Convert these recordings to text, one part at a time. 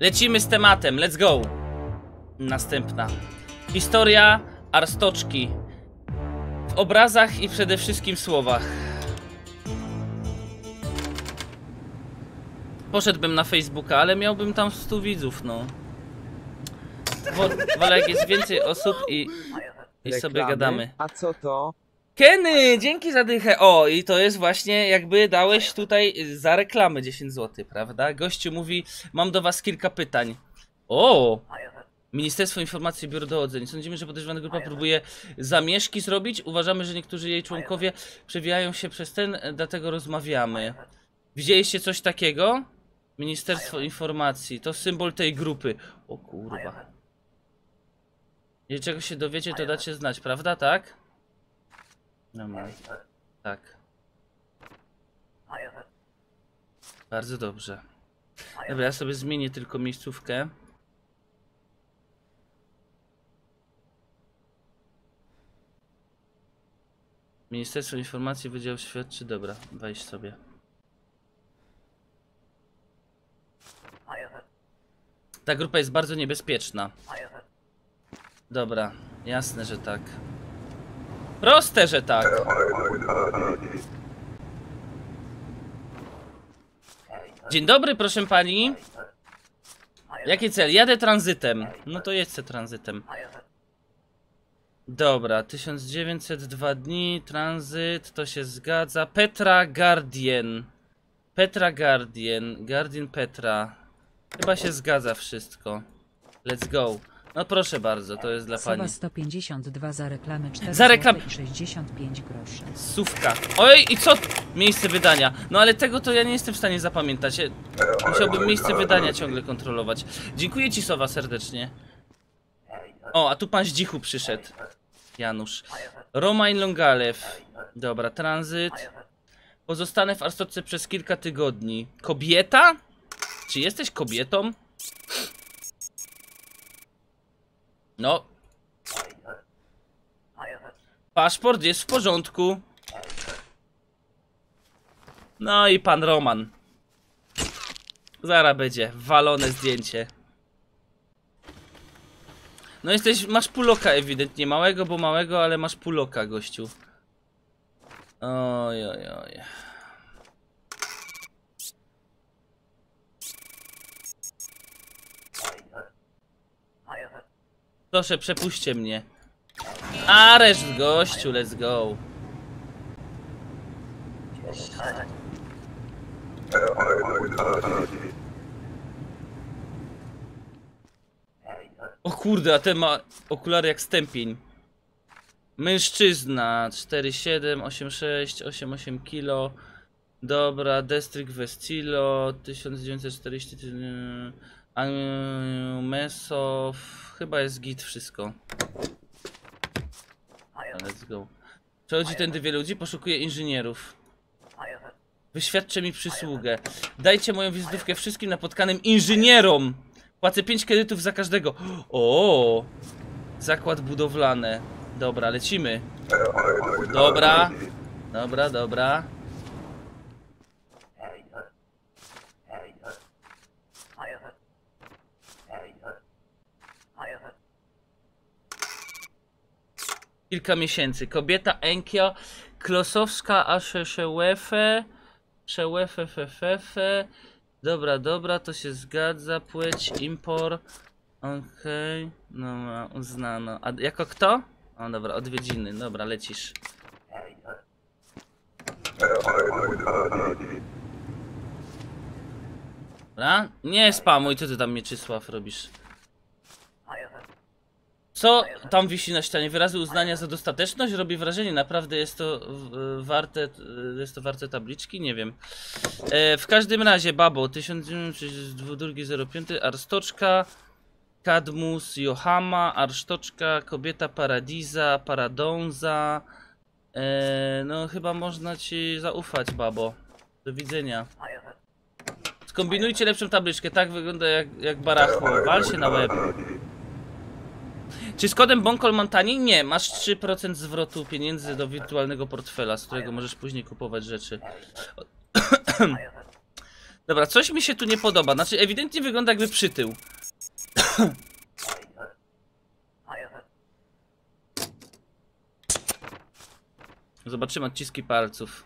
Lecimy z tematem, let's go. Następna. Historia Arstoczki. W obrazach i przede wszystkim słowach. Poszedłbym na Facebooka, ale miałbym tam 100 widzów, no. Wolę jak jest więcej osób i sobie gadamy. A co to? Kenny, dzięki za dychę. O, i to jest właśnie jakby dałeś tutaj za reklamę 10 zł, prawda? Gościu mówi, mam do was kilka pytań. O! Ministerstwo Informacji i Biuro Dochodzeń. Sądzimy, że podejrzewana grupa próbuje zamieszki zrobić. Uważamy, że niektórzy jej członkowie przewijają się przez ten, dlatego rozmawiamy. Widzieliście coś takiego? Ministerstwo Informacji. To symbol tej grupy. O kurwa. Jeżeli czegoś się dowiecie, to dacie znać, prawda? Tak? No ma. Tak. Bardzo dobrze. Dobra, ja sobie zmienię tylko miejscówkę. Ministerstwo Informacji Wydział Świadczy. Dobra, wejdź sobie. Ta grupa jest bardzo niebezpieczna. Dobra, jasne, że tak. Proste, że tak. Dzień dobry, proszę pani. Jaki cel? Jadę tranzytem. No to jedźcie tranzytem. Dobra, 1902 dni, tranzyt, to się zgadza. Petra Guardian. Petra Guardian, Guardian Petra. Chyba się zgadza wszystko. Let's go. No proszę bardzo, to jest dla pani. 152 za reklamy, 4 za reklamy. 65 groszy. Sówka. Oj, i co? Miejsce wydania. No ale tego to ja nie jestem w stanie zapamiętać. Musiałbym miejsce wydania ciągle kontrolować. Dziękuję ci, Sowa, serdecznie. O, a tu pan Zdzichu przyszedł. Janusz. Romain Longalew. Dobra, tranzyt. Pozostanę w Arstotce przez kilka tygodni. Kobieta? Czy jesteś kobietą? No. Paszport jest w porządku. No i pan Roman. Zaraz będzie walone zdjęcie. No jesteś, masz puloka ewidentnie, małego, bo małego, ale masz puloka, gościu. Oj, oj, oj. Proszę, przepuśćcie mnie. Areszt, gościu, let's go. O kurde, a ten ma okulary jak stępień. Mężczyzna 4,7, 8,6, 8,8 kilo. Dobra, Destryk Vestilo 1940. Mesow. Chyba jest git wszystko. Let's go. Przechodzi tędy wielu ludzi, poszukuje inżynierów. Wyświadczę mi przysługę. Dajcie moją wizytówkę wszystkim napotkanym inżynierom. Płacę 5 kredytów za każdego. O, zakład budowlany. Dobra, lecimy. Dobra. Dobra, dobra. Kilka miesięcy. Kobieta Enkio Klosowska, a Dobra, dobra, to się zgadza. Płeć, import. Okej, okay. No, uznano. A jako kto? O, dobra, odwiedziny. Dobra, lecisz. Dobra? Nie spamuj, co ty tam, Mieczysław, robisz? Co tam wisi na ścianie? Wyrazy uznania za dostateczność? Robi wrażenie, naprawdę jest to warte tabliczki? Nie wiem. W każdym razie, babo, 1902-05, Arstoczka, Kadmus, Johama, Arstoczka, kobieta Paradiza, Paradąza. No chyba można ci zaufać, babo. Do widzenia. Skombinujcie lepszą tabliczkę, tak wygląda jak barachło. Wal się na łeb. Czy z kodem Bonkol mam taniej? Nie, masz 3% zwrotu pieniędzy do wirtualnego portfela, z którego możesz później kupować rzeczy. Dobra, coś mi się tu nie podoba. Znaczy, ewidentnie wygląda jakby przytył. Zobaczymy odciski palców.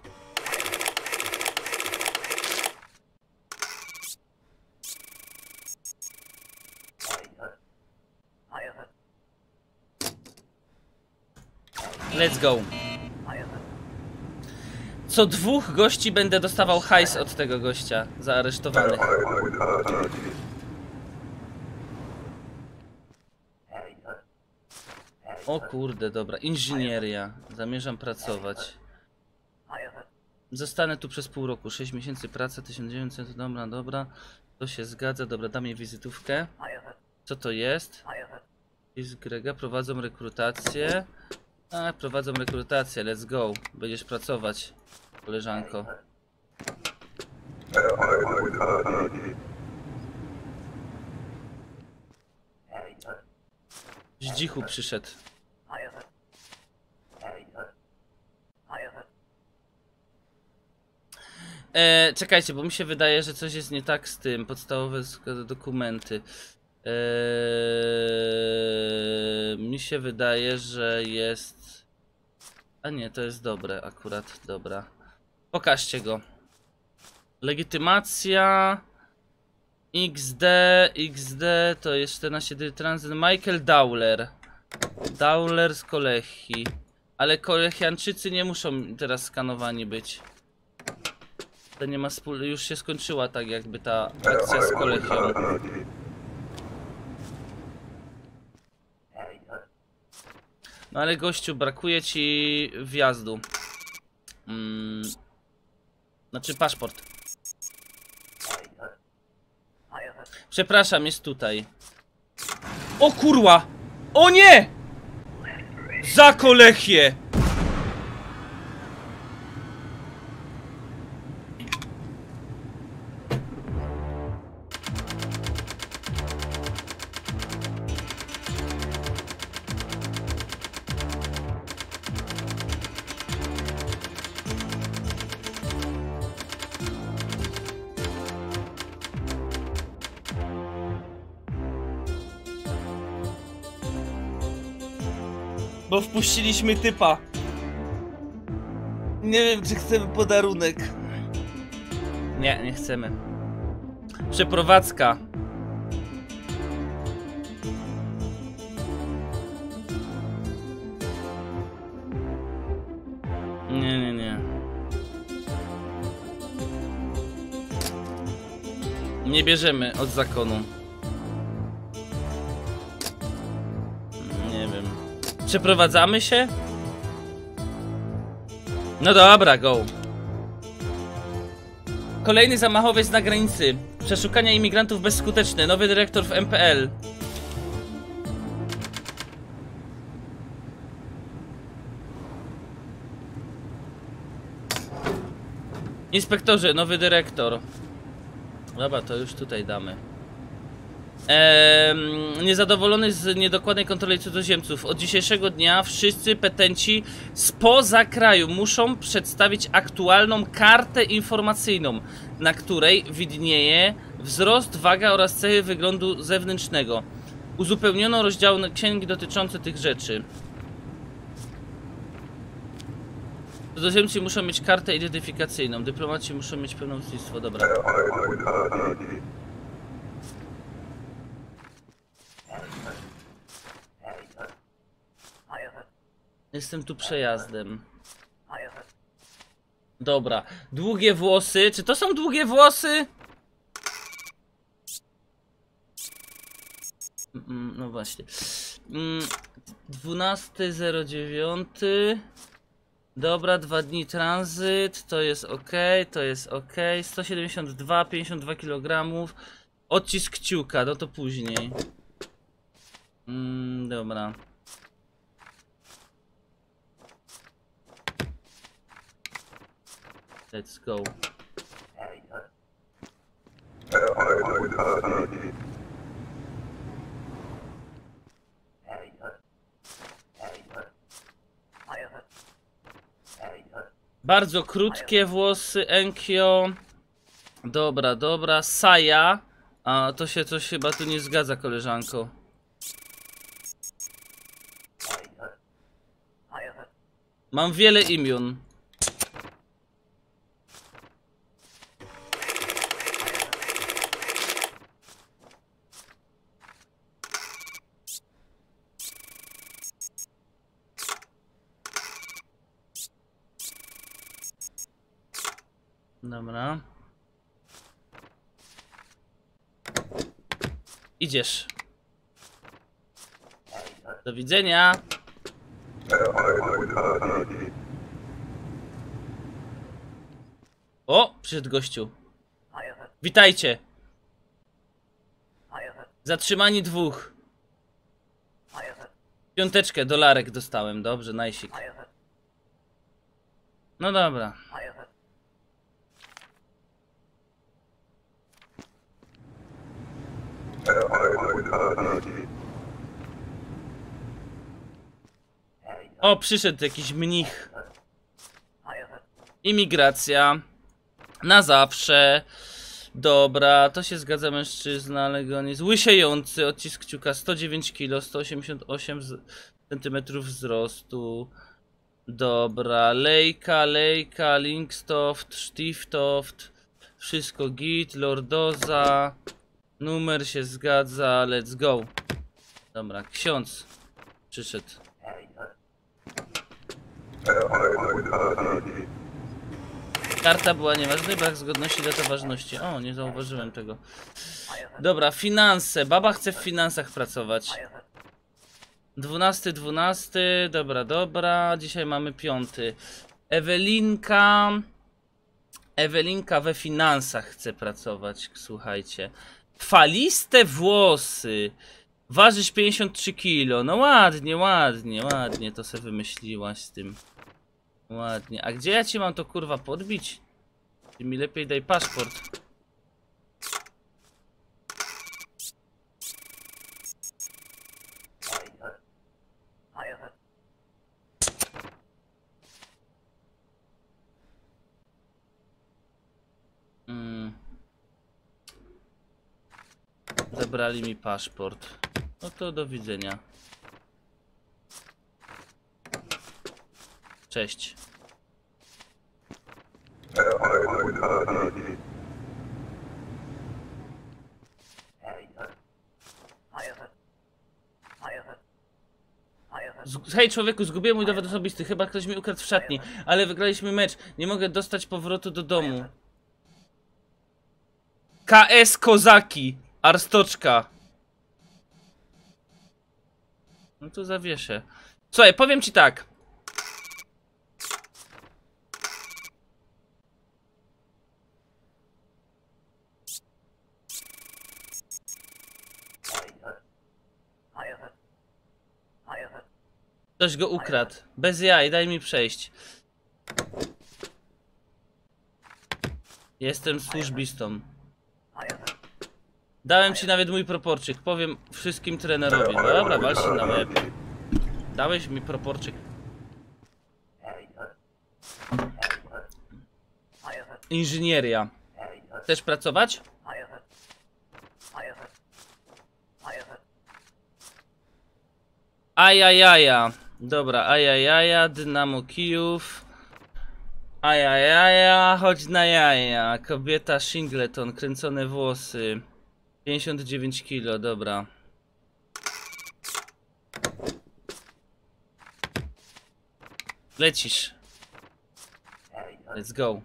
Let's go. Co dwóch gości będę dostawał hajs od tego gościa zaaresztowanych. O kurde, dobra, inżynieria. Zamierzam pracować. Zostanę tu przez pół roku, 6 miesięcy pracy, 1900, dobra. To się zgadza, dobra, dam jej wizytówkę. Co to jest? Z Grega, prowadzą rekrutację. A, prowadzą rekrutację, let's go. Będziesz pracować, koleżanko. Zdzichu przyszedł. Czekajcie, bo mi się wydaje, że coś jest nie tak z tym. Podstawowe dokumenty. Mi się wydaje, że jest... A nie, to jest dobre akurat, dobra. Pokażcie go. Legitymacja... XD to jest 14 dni tranzyt. Michael Dowler. Dowler z Kolechii. Ale Kolechianczycy nie muszą teraz skanowani być. To nie ma już się skończyła tak jakby ta akcja z Kolechią. No ale gościu, brakuje ci wjazdu. Znaczy paszport. Przepraszam, jest tutaj. O kurwa! O nie! Za Kolechię! Bo wpuściliśmy typa. Nie wiem, czy chcemy podarunek. Nie, nie chcemy. Przeprowadzka. Nie. Nie bierzemy od zakonu. Przeprowadzamy się? No dobra, go. Kolejny zamachowiec na granicy. Przeszukania imigrantów bezskuteczne. Nowy dyrektor w MPL. Inspektorze, nowy dyrektor. Dobra, to już tutaj damy. Niezadowolony z niedokładnej kontroli cudzoziemców. Od dzisiejszego dnia wszyscy petenci spoza kraju muszą przedstawić aktualną kartę informacyjną, na której widnieje wzrost, waga oraz cechy wyglądu zewnętrznego. Uzupełniono rozdział księgi dotyczące tych rzeczy. Cudzoziemcy muszą mieć kartę identyfikacyjną. Dyplomaci muszą mieć pełnomocnictwo. Dobra. Jestem tu przejazdem. Dobra. Długie włosy. Czy to są długie włosy? No właśnie. 12.09. Dobra, 2 dni tranzyt. To jest ok, to jest ok. 172, 52 kg. Odcisk kciuka, no to później. Dobra. Let's go. Bardzo krótkie włosy, Enkio. Dobra, dobra, Saja. A to się coś chyba tu nie zgadza, koleżanko. Mam wiele imion. Dobra. Idziesz. Do widzenia. O, przyszedł gościu. Witajcie. Zatrzymani dwóch. Piąteczkę, dolarek dostałem. Dobrze, najsik. No dobra. O, przyszedł jakiś mnich. Imigracja. Na zawsze. Dobra, to się zgadza, mężczyzna, ale go nie... Łysiejący, odcisk kciuka, 109 kg, 188 cm wzrostu. Dobra, lejka, lejka, linkstoft, sztiftoft. Wszystko git, lordoza. Numer się zgadza, let's go. Dobra, ksiądz przyszedł. Karta była nieważna, brak zgodności, data ważności. O, nie zauważyłem tego. Dobra, finanse. Baba chce w finansach pracować. 12, dobra, dobra. Dzisiaj mamy 5. Ewelinka. Ewelinka we finansach chce pracować, słuchajcie. Faliste włosy. Ważysz 53 kg. No ładnie, ładnie, ładnie to sobie wymyśliłaś z tym. Ładnie. A gdzie ja ci mam to kurwa podbić? Ty mi lepiej daj paszport. Zabrali mi paszport. No to do widzenia. Cześć. Hej człowieku, zgubiłem mój dowód osobisty. Chyba ktoś mi ukradł w szatni, ale wygraliśmy mecz. Nie mogę dostać powrotu do domu. KS Kozaki. Arstotzka. No to zawieszę. Słuchaj, powiem ci tak. Ktoś go ukradł. Bez jaj, daj mi przejść. Jestem służbistą. Dałem ci nawet mój proporczyk. Powiem wszystkim trenerowi. No dobra, wal się na łeb. Dałeś mi proporczyk. Inżynieria. Chcesz pracować? Ajajaja. Dobra, ajajaja. Dynamo Kijów. Ajajaja. Chodź na jaja. Kobieta Shingleton. Kręcone włosy. 59 kilo, dobra. Lecisz. Let's go.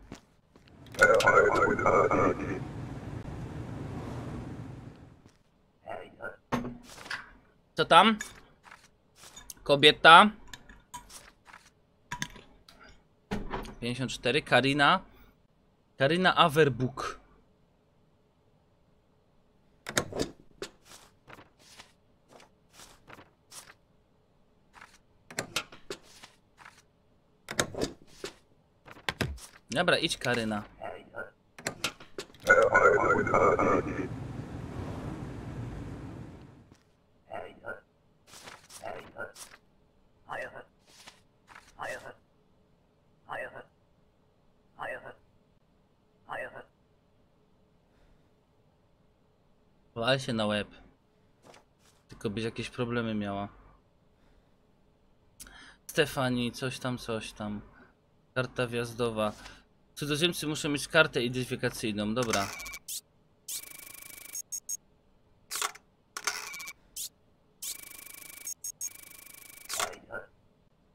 Co tam? Kobieta. 54, Karina. Karina Awerbuk. Dobra, idź Karyna. Wal się na łeb. Tylko byś jakieś problemy miała. Stefani, coś tam. Karta wjazdowa. Cudzoziemcy muszą mieć kartę identyfikacyjną, dobra.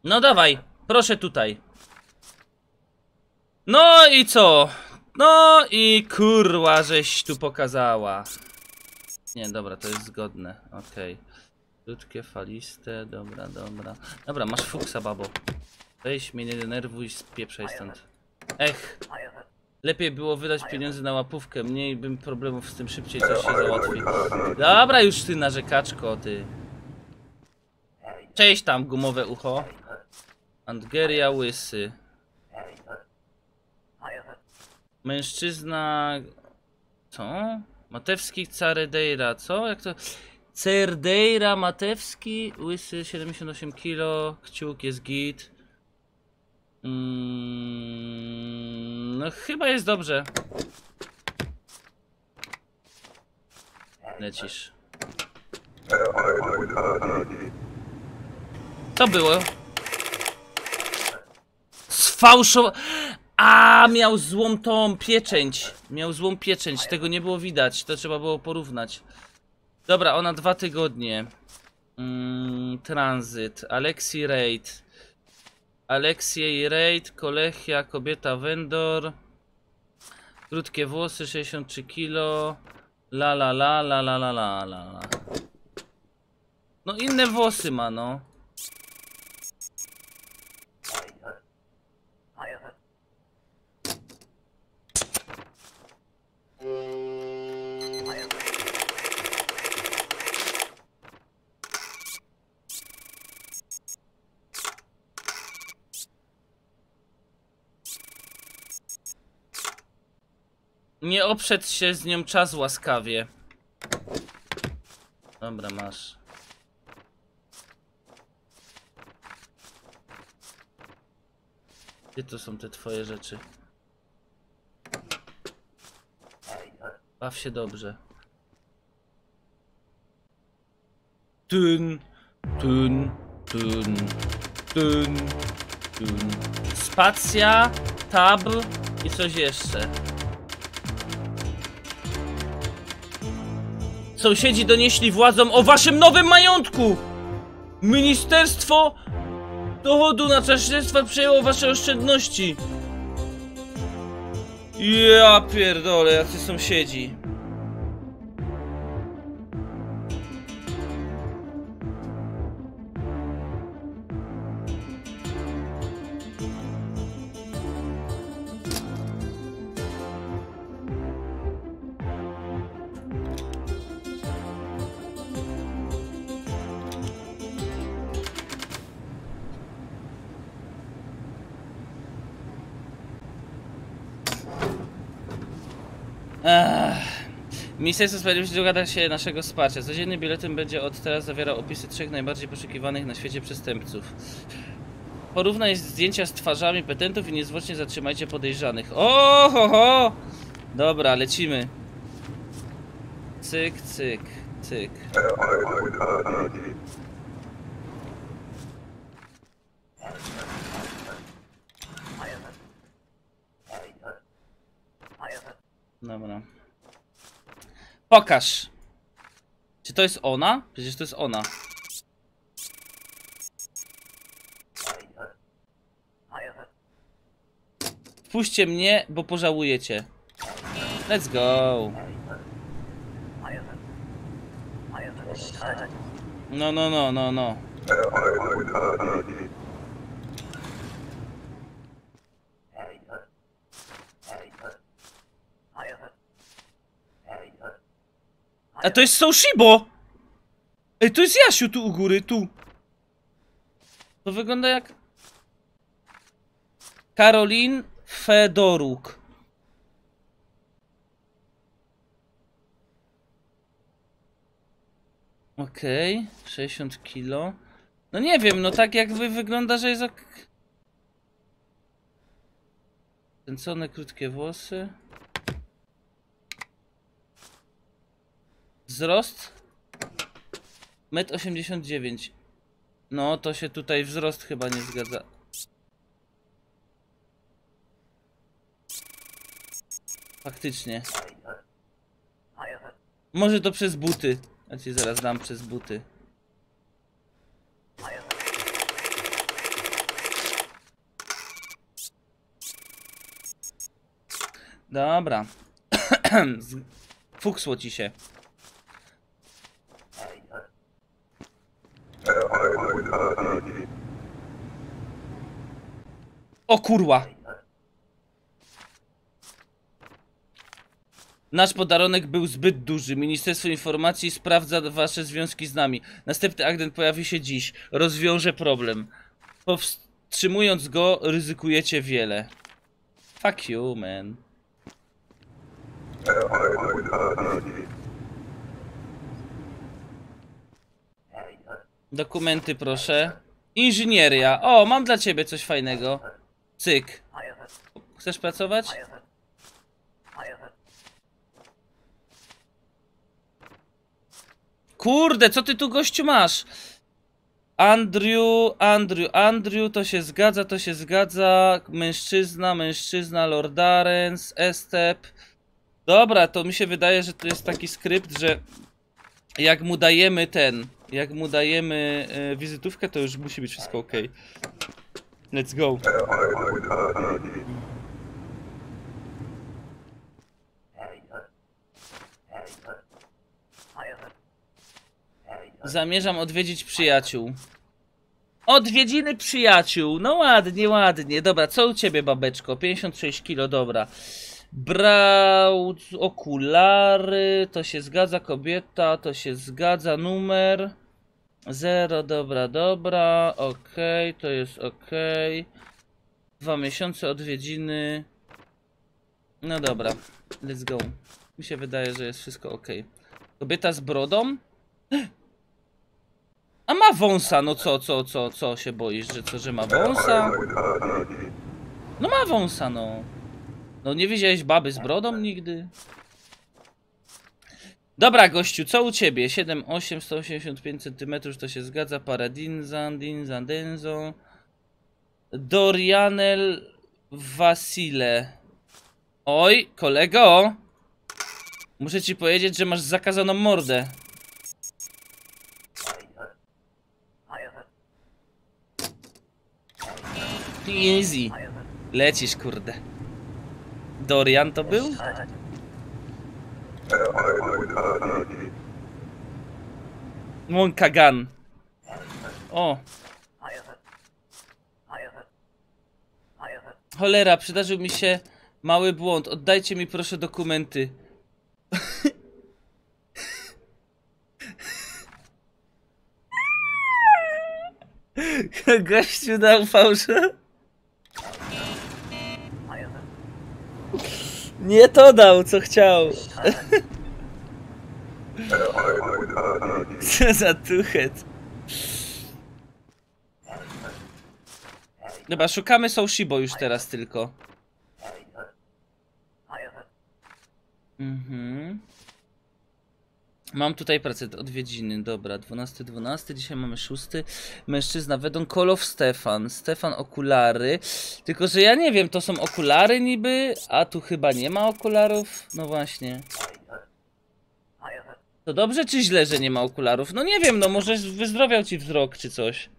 No dawaj, proszę tutaj. No i co? No i kurwa, żeś tu pokazała. Nie, dobra, to jest zgodne, okej. Krótkie, faliste, dobra, dobra. Dobra, masz fuksa, babo. Weź mnie, nie denerwuj, spieprzaj stąd. Ech, lepiej było wydać pieniądze na łapówkę, mniej bym problemów z tym, szybciej coś się załatwi. Dobra, już ty narzekaczko, ty. Cześć tam, gumowe ucho. Andgeria, łysy. Mężczyzna... Co? Matewski Cerdeira, co? Jak to? Cerdeira Matewski, łysy, 78 kg, kciuk jest git. No chyba jest dobrze. Lecisz. To było. Sfałszował. A, miał złą tą pieczęć. Miał złą pieczęć. Tego nie było widać. To trzeba było porównać. Dobra, ona 2 tygodnie. Tranzyt. Aleksiej Rejt. Aleksiej Rejt, Kolechia, kobieta vendor. Krótkie włosy, 63 kg. La la la la la la la la. No inne włosy ma, no. Nie oprzedł się z nią czas łaskawie. Dobra, masz. Gdzie to są te twoje rzeczy? Baw się dobrze. Tyn, tyn, tyn, tyn, tyn. Spacja, tab i coś jeszcze. Sąsiedzi donieśli władzom o waszym nowym majątku! Ministerstwo Dochodu na Czaszczerstwa przejęło wasze oszczędności. Ja pierdolę, jacy sąsiedzi. Ministerstwo Sprawiedliwości dogada się naszego wsparcia. Codzienny biuletyn będzie od teraz zawierał opisy 3 najbardziej poszukiwanych na świecie przestępców. Porównaj zdjęcia z twarzami petentów i niezwłocznie zatrzymajcie podejrzanych. O, ho, ho! Dobra, lecimy. Cyk, cyk, cyk. Dobra. Pokaż! Czy to jest ona? Przecież to jest ona. Wpuśćcie mnie, bo pożałujecie. Let's go! No, no, no, no, no. A to jest Soshibo! Ej, to jest Jasiu tu u góry, tu. To wygląda jak... Karolin Fedoruk. Okej, 60 kilo. No nie wiem, no tak jakby wygląda, że jest ok... Kręcone krótkie włosy. Wzrost 1,89 m. No to się tutaj wzrost chyba nie zgadza. Faktycznie. Może to przez buty. Ja ci zaraz dam przez buty. Dobra. Fuksło ci się. O kurwa. Nasz podarunek był zbyt duży. Ministerstwo Informacji sprawdza wasze związki z nami. Następny agent pojawi się dziś. Rozwiąże problem. Powstrzymując go, ryzykujecie wiele. Fuck you, man. Dokumenty proszę. Inżynieria. O, mam dla ciebie coś fajnego. Cyk. Chcesz pracować? Kurde, co ty tu gościu masz? Andrew, to się zgadza, Mężczyzna, Lordarens, Estep. Dobra, to mi się wydaje, że to jest taki skrypt, że jak mu dajemy ten, wizytówkę, to już musi być wszystko ok. Let's go. Zamierzam odwiedzić przyjaciół. Odwiedziny przyjaciół. No ładnie, ładnie. Dobra, co u ciebie, babeczko? 56 kg, dobra. Brał okulary, to się zgadza, kobieta, to się zgadza, numer 0, dobra, dobra, okej, to jest okej. 2 miesiące, odwiedziny. No dobra, let's go. Mi się wydaje, że jest wszystko okej. Kobieta z brodą? A ma wąsa, no co się boisz, że ma wąsa? No ma wąsa, no. No nie widziałeś baby z brodą nigdy? Dobra gościu, co u ciebie? 7, 8, 185 cm, to się zgadza. Paradiza, Denzo. Dorianel Wasile. Oj, kolego! Muszę ci powiedzieć, że masz zakazaną mordę. Easy. Lecisz, kurde. Dorian to był? Monkagan. O. Cholera, przydarzył mi się mały błąd. Oddajcie mi proszę dokumenty. Gościu dał fałszę. Nie to dał, co chciał. Co za tuchet. Dobra, szukamy Soshibo już teraz tylko. Mhm. Mam tutaj pracę odwiedziny, dobra, 12, dzisiaj mamy 6. Mężczyzna, wedon, Kolow Stefan. Stefan okulary, tylko że ja nie wiem, to są okulary niby, a tu chyba nie ma okularów, no właśnie. To dobrze czy źle, że nie ma okularów? No nie wiem, no może wyzdrowiał ci wzrok czy coś.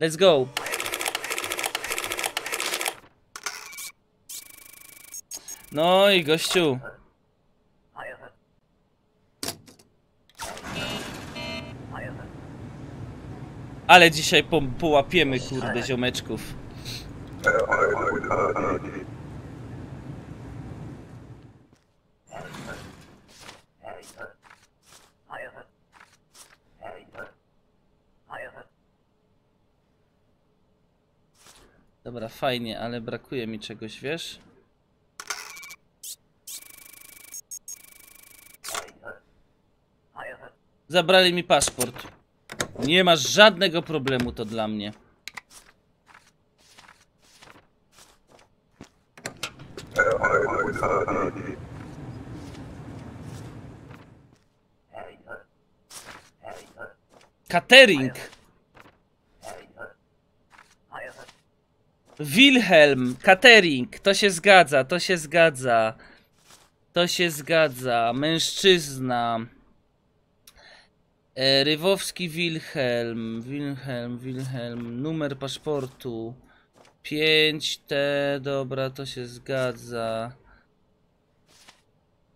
Let's go. No i gościu. Ale dzisiaj połapiemy, kurde, ziomeczków. Dobra, fajnie, ale brakuje mi czegoś, wiesz? Zabrali mi paszport. Nie masz żadnego problemu, to dla mnie. Catering. Wilhelm, catering. To się zgadza, to się zgadza. To się zgadza. Mężczyzna. Rywowski Wilhelm. Wilhelm. Numer paszportu. 5T. Dobra, to się zgadza.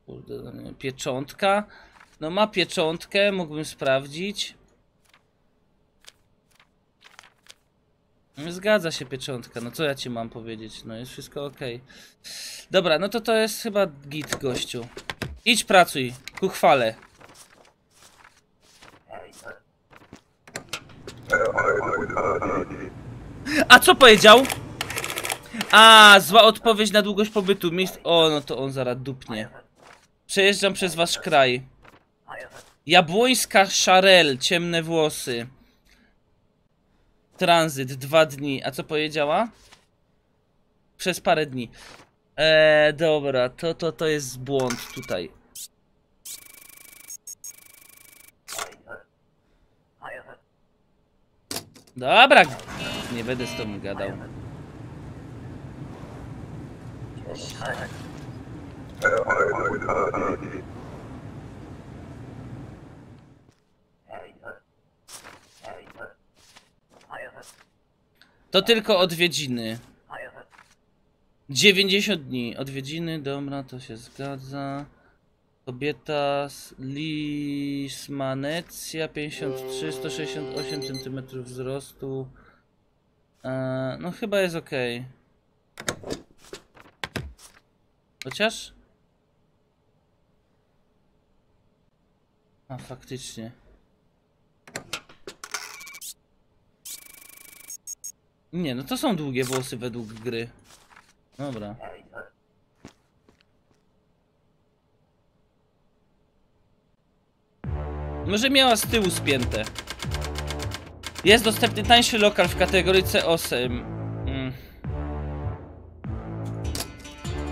Kurde, pieczątka. No ma pieczątkę, mógłbym sprawdzić. Zgadza się pieczątka, no co ja ci mam powiedzieć, no jest wszystko ok. Dobra, no to jest chyba git, gościu. Idź pracuj, ku chwale. A co powiedział? A, zła odpowiedź na długość pobytu miejsc. O, no to on zaraz dupnie. Przejeżdżam przez wasz kraj. Jabłońska Sharel, ciemne włosy. Tranzyt, 2 dni. A co powiedziała? Przez parę dni. Dobra, to jest błąd tutaj. Dobra, nie będę z tobą gadał. To tylko odwiedziny. 90 dni. Odwiedziny, dobra, to się zgadza. Kobieta z Lismanecia, 53, 168 cm wzrostu. No chyba jest ok. Chociaż? A faktycznie. Nie, no to są długie włosy według gry. Dobra. Może miała z tyłu spięte. Jest dostępny tańszy lokal w kategorii C8.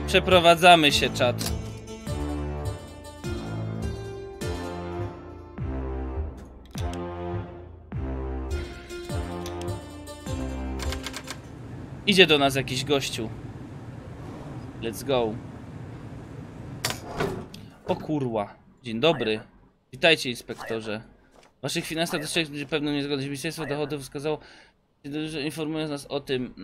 Przeprowadzamy się, czat. Idzie do nas jakiś gościu. Let's go. O kurwa. Dzień dobry. Witajcie, inspektorze. Waszych finansach dostrzegł będzie pewną niezgodność. Ministerstwo Dochodów wskazało, że informując nas o tym.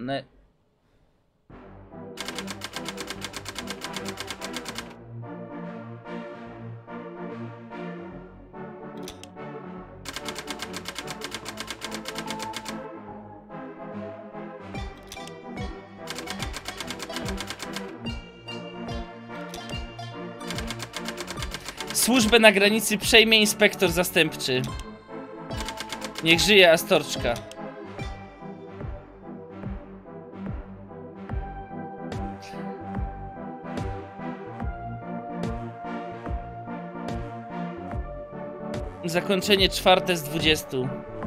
Służbę na granicy przejmie inspektor zastępczy. Niech żyje Arstotzka. Zakończenie 4 z 20.